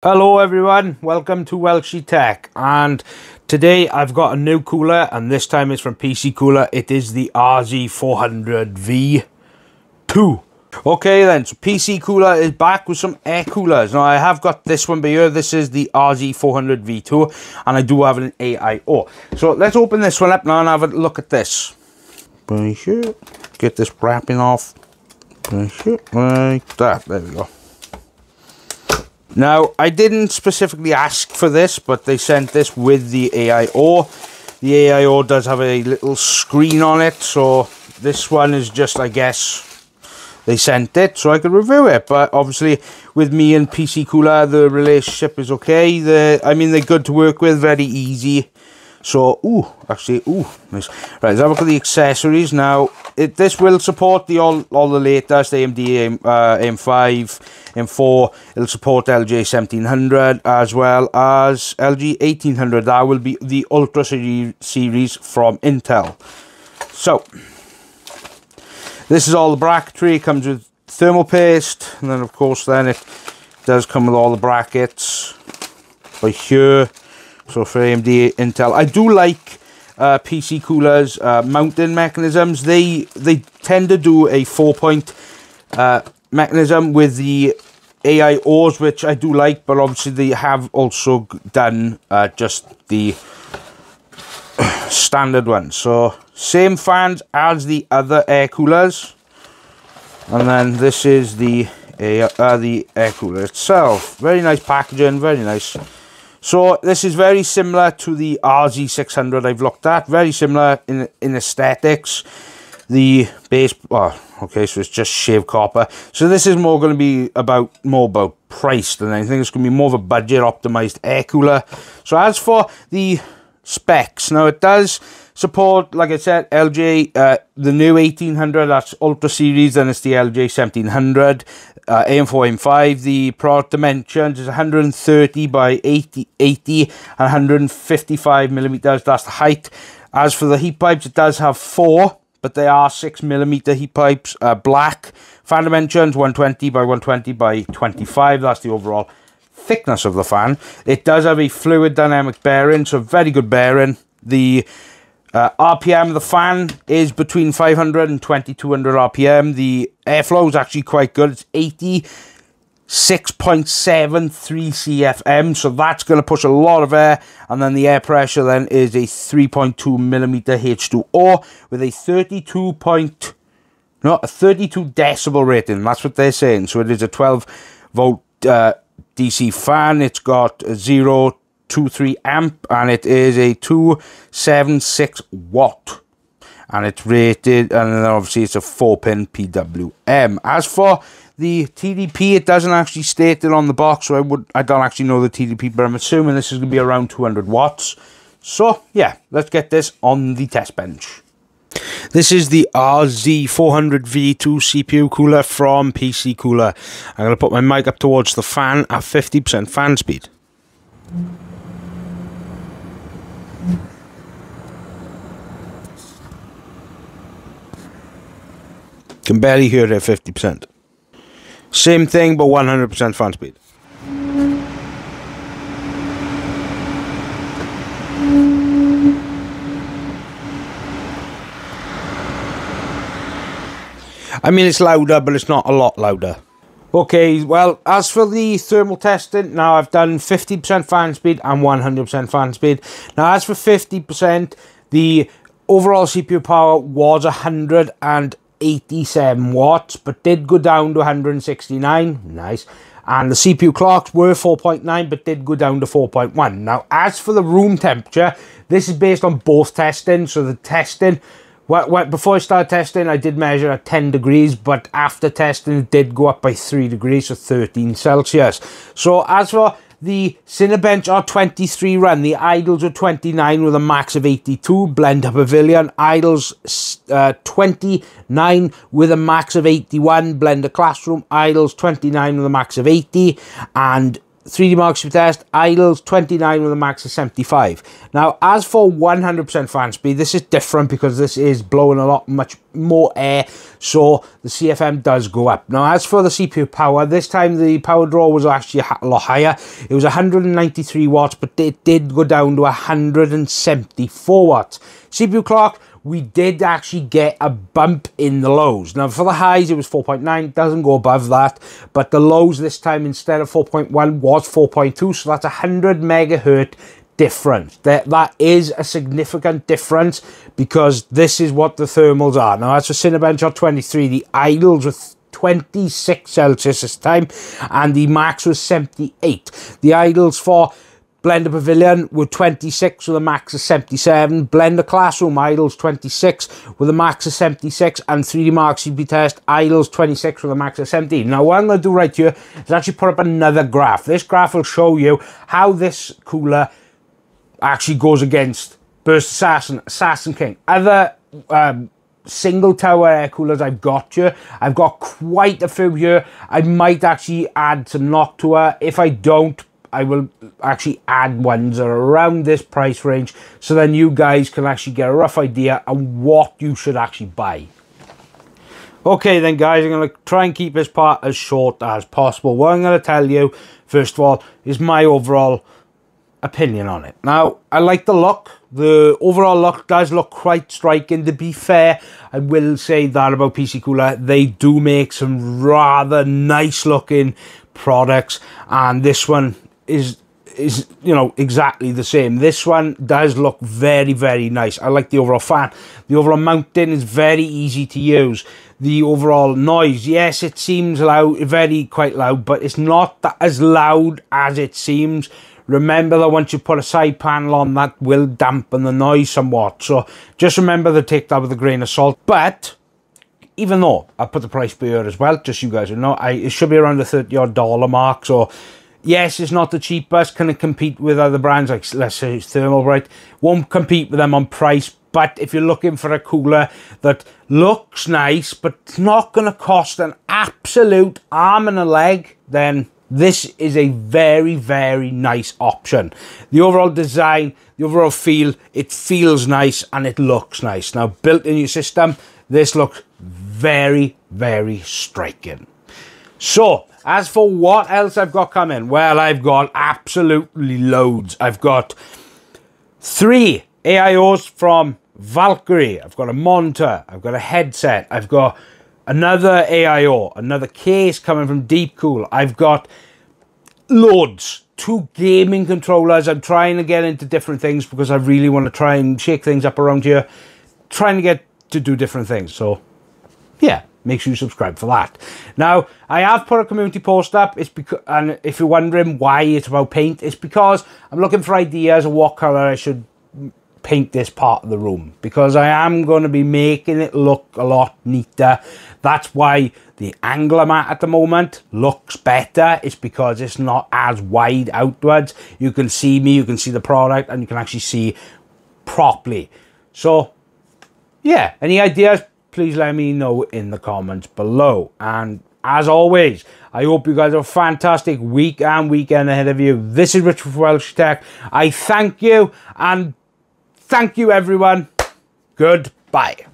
Hello everyone, welcome to Welshy Tech, and today I've got a new cooler, and this time it's from PC Cooler. It is the RZ400 V2. Okay then, so PC Cooler is back with some air coolers. Now I have got this one by here. This is the RZ400 V2, and I do have an AIO. So let's open this one up now and have a look at this. Get this wrapping off. Like that, there we go. Now, I didn't specifically ask for this, but they sent this with the AIO. The AIO does have a little screen on it, so this one is just, I guess, they sent it so I could review it. But obviously, with me and PC Cooler, the relationship is okay. They're good to work with, very easy. So, nice. Right, let's have a look at the accessories. Now, this will support the all the latest AMD M5, M4. It'll support LJ 1700 as well as LG 1800. That will be the Ultra series from Intel. So, this is all the bracketry. It comes with thermal paste. And then, of course, it does come with all the brackets right here. So for AMD, Intel, I do like PC Cooler's mounting mechanisms. They tend to do a 4-point mechanism with the AIOs, which I do like, but obviously they have also done just the standard ones. So same fans as the other air coolers, and then this is the air cooler itself. Very nice packaging, very nice. So this is very similar to the RZ600 I've looked at, very similar in aesthetics. The base, so it's just shaved copper. So this is more going to be more about price than anything. It's going to be more of a budget optimized air cooler. So as for the specs, now it does support, like I said, LJ, the new 1800, that's Ultra Series, then it's the LJ 1700, AM4, AM5. The product dimensions is 130 by 80 and 155 millimeters, that's the height. As for the heat pipes, it does have 4, but they are 6mm heat pipes, black. Fan dimensions, 120 by 120 by 25, that's the overall thickness of the fan. It does have a fluid dynamic bearing, so very good bearing. The RPM of the fan is between 500 and 2200 RPM. The airflow is actually quite good. It's 86.73 CFM, so that's going to push a lot of air. And then the air pressure then is a 3.2mm H2O with a 32 decibel rating. That's what they're saying. So it is a 12-volt DC fan. It's got 0.23 amp, and it is a 276 watt, and it's rated, and then obviously it's a 4-pin PWM. As for the TDP, it doesn't actually state it on the box, so I don't actually know the TDP, but I'm assuming this is going to be around 200 watts. So yeah, let's get this on the test bench. This is the RZ400 V2 CPU cooler from PC Cooler. I'm going to put my mic up towards the fan at 50% fan speed. Can barely hear it at 50%. Same thing, but 100% fan speed. I mean, it's louder, but it's not a lot louder. Okay, well, as for the thermal testing, now I've done 50% fan speed and 100% fan speed. Now, as for 50%, the overall CPU power was 187 watts, but did go down to 169. Nice. And the CPU clocks were 4.9, but did go down to 4.1. Now, as for the room temperature, this is based on both testing, so the testing... Before I started testing, I did measure at 10 degrees, but after testing, it did go up by 3 degrees, so 13 Celsius. So as for the Cinebench R23 run, the idles were 29 with a max of 82. Blender Pavilion, idles 29 with a max of 81. Blender Classroom, idles 29 with a max of 80. And 3D Mark Super Test, idles 29 with a max of 75. Now, as for 100% fan speed, this is different because this is blowing much more air, so the CFM does go up. Now, as for the CPU power, this time the power draw was actually a lot higher. It was 193 watts, but it did go down to 174 watts. CPU clock, we did actually get a bump in the lows. Now, for the highs, it was 4.9, doesn't go above that, but the lows this time, instead of 4.1, was 4.2, so that's 100 megahertz difference. That is a significant difference because this is what the thermals are. Now, as for Cinebench R23, the idles were 26 Celsius this time, and the max was 78. The idles for Blender Pavilion with 26 with a max of 77. Blender Classroom idles 26 with a max of 76. And 3D Mark CP Test idles 26 with a max of 17. Now, what I'm going to do right here is actually put up another graph. This graph will show you how this cooler actually goes against Burst Assassin, Assassin King. Other single tower air coolers I've got here. I've got quite a few here. I might actually add some Noctua. If I don't, I will actually add ones that are around this price range, so then you guys can actually get a rough idea on what you should actually buy. Okay then, guys, I'm going to try and keep this part as short as possible. What I'm going to tell you, first of all, is my overall opinion on it. Now, I like the look. The overall look does look quite striking. To be fair, I will say that about PC Cooler. They do make some rather nice looking products, and this one is you know, exactly the same. This one does look very, very nice. I like the overall fan. The overall mounting is very easy to use. The overall noise, yes, it seems loud, quite loud, but it's not as loud as it seems. Remember that once you put a side panel on, that will dampen the noise somewhat, so just remember to take that with a grain of salt. But even though I put the price here as well, just so you guys know, it should be around the $30 mark, so yes, it's not the cheapest. Can it compete with other brands like, let's say, Thermalright? Won't compete with them on price, but if you're looking for a cooler that looks nice, but it's not going to cost an absolute arm and a leg, then this is a very, very nice option. The overall design, the overall feel, it feels nice and it looks nice. Now, built in your system, this looks very, very striking. So, as for what else I've got coming, well, I've got absolutely loads. I've got 3 AIOs from Valkyrie. I've got a monitor. I've got a headset. I've got another AIO, another case coming from Deepcool. I've got loads. 2 gaming controllers. I'm trying to get into different things because I really want to try and shake things up around here. Trying to get to do different things. So, yeah. Make sure you subscribe for that. Now, I have put a community post up. It's because, and if you're wondering why it's about paint, it's because I'm looking for ideas of what color I should paint this part of the room, because I am going to be making it look a lot neater. That's why the angle I'm at the moment looks better. It's because it's not as wide outwards. You can see me, you can see the product, and you can actually see properly. So, yeah, any ideas? Please let me know in the comments below. And as always, I hope you guys have a fantastic week and weekend ahead of you. This is Richard from Welshy Tech. I thank you, and thank you, everyone. Goodbye.